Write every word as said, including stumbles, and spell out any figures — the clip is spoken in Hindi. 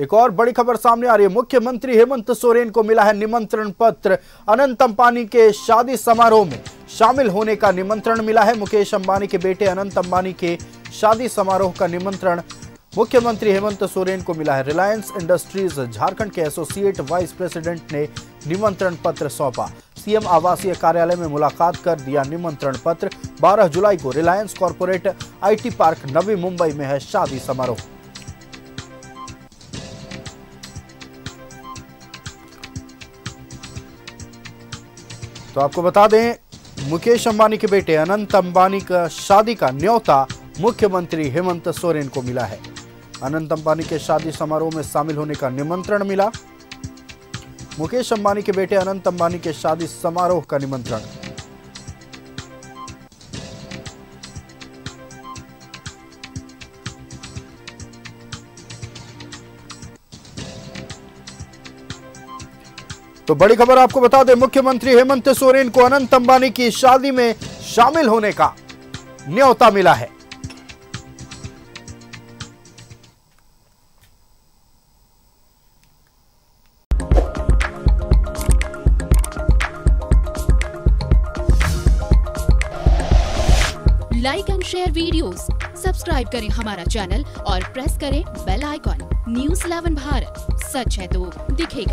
एक और बड़ी खबर सामने आ रही है। मुख्यमंत्री हेमंत सोरेन को मिला है निमंत्रण पत्र। अनंत अंबानी के शादी समारोह में शामिल होने का निमंत्रण मिला है। मुकेश अंबानी के बेटे अनंत अंबानी के शादी समारोह का निमंत्रण मुख्यमंत्री हेमंत सोरेन को मिला है। रिलायंस इंडस्ट्रीज झारखंड के एसोसिएट वाइस प्रेसिडेंट ने निमंत्रण पत्र सौंपा। सीएम आवासीय कार्यालय में मुलाकात कर दिया निमंत्रण पत्र। बारह जुलाई को Reliance corporate IT park Navi Mumbai में है शादी समारोह। तो आपको बता दें, मुकेश अंबानी के बेटे अनंत अंबानी का शादी का न्योता मुख्यमंत्री हेमंत सोरेन को मिला है। अनंत अंबानी के शादी समारोह में शामिल होने का निमंत्रण मिला। मुकेश अंबानी के बेटे अनंत अंबानी के शादी समारोह का निमंत्रण। तो बड़ी खबर आपको बता दें, मुख्यमंत्री हेमंत सोरेन को अनंत अंबानी की शादी में शामिल होने का न्योता मिला है। Like and share videos, subscribe करें हमारा चैनल और प्रेस करें bell icon. News eleven Bharat, सच है तो दिखेगा।